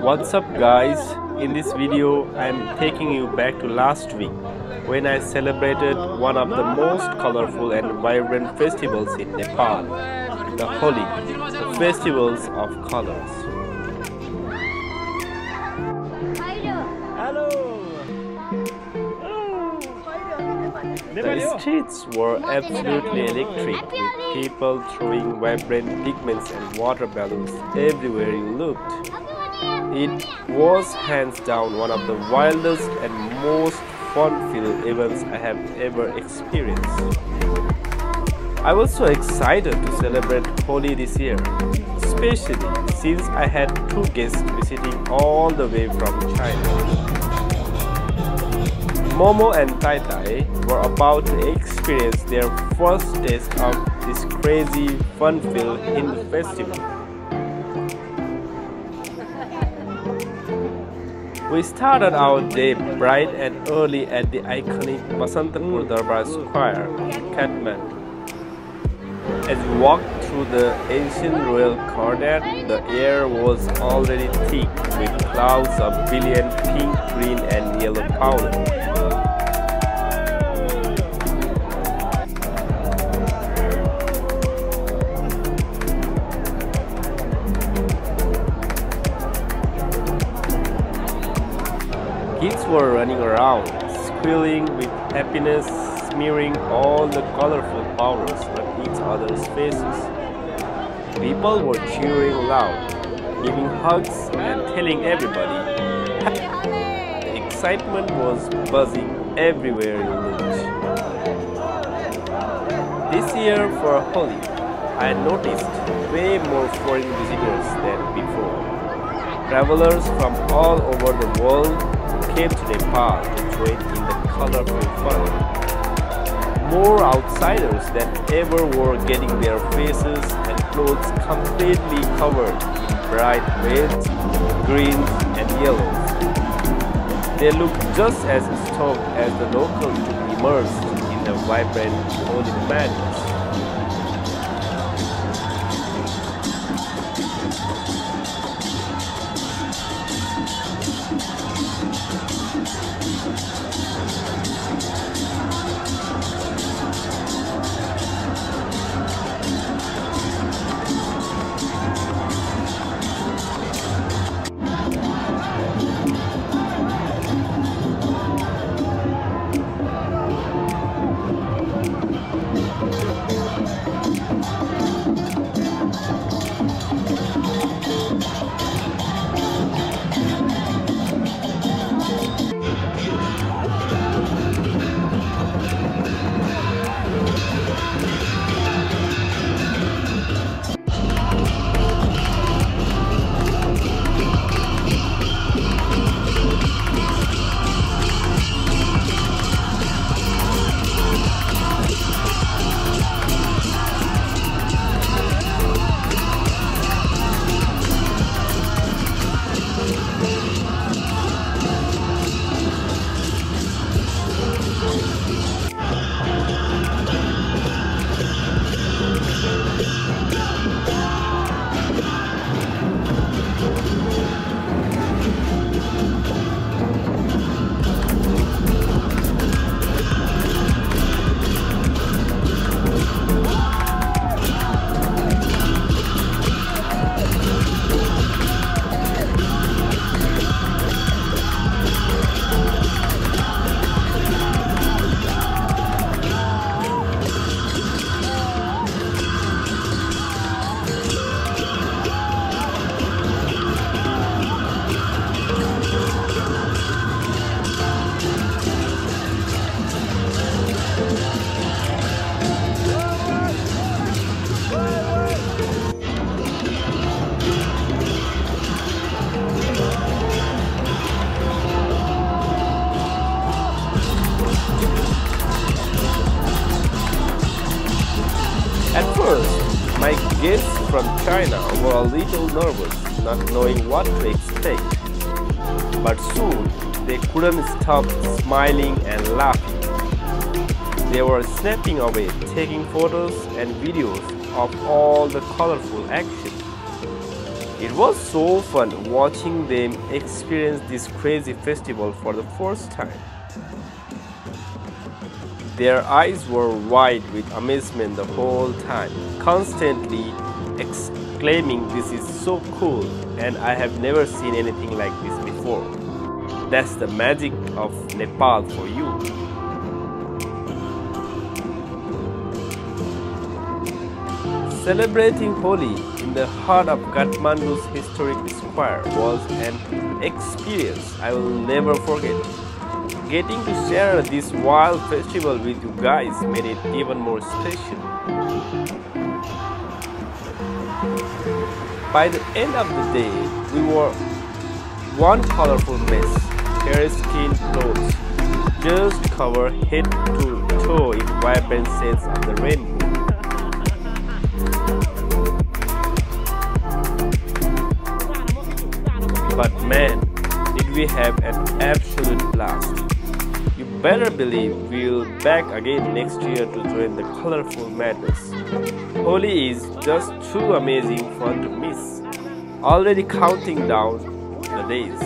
What's up guys, in this video I'm taking you back to last week when I celebrated one of the most colorful and vibrant festivals in Nepal, the Holi, the festivals of colors. The streets were absolutely electric, with people throwing vibrant pigments and water balloons everywhere you looked. It was hands down one of the wildest and most fun-filled events I have ever experienced. I was so excited to celebrate Holi this year, especially since I had two guests visiting all the way from China. Momo and Tai Tai were about to experience their first taste of this crazy, fun-filled Hindu festival. We started our day bright and early at the iconic Basantapur Durbar Square, Kathmandu. As we walked through the ancient royal courtyard, the air was already thick with clouds of brilliant pink, green and yellow powder. Kids were running around, squealing with happiness, smearing all the colorful powders on each other's faces. People were cheering loud, giving hugs and telling everybody happy. The excitement was buzzing everywhere you looked. This year for Holi, I noticed way more foreign visitors than before. Travelers from all over the world came to Nepal to join in the colorful fun. More outsiders than ever were getting their faces and clothes completely covered in bright reds, greens and yellows. They looked just as stoked as the locals to be immersed in the vibrant Holi madness. My guests from China were a little nervous, not knowing what to expect. But soon, they couldn't stop smiling and laughing. They were snapping away, taking photos and videos of all the colorful action. It was so fun watching them experience this crazy festival for the first time. Their eyes were wide with amazement the whole time, constantly exclaiming, "This is so cool and I have never seen anything like this before." That's the magic of Nepal for you. Celebrating Holi in the heart of Kathmandu's historic square was an experience I will never forget. Getting to share this wild festival with you guys made it even more special. By the end of the day, we were one colorful mess, hair, skin, clothes, just covered head to toe in vibrant shades of the rainbow. But man, did we have an absolute blast! You better believe we'll back again next year to join the colorful madness. Holi is just too amazing fun to miss. Already counting down the days.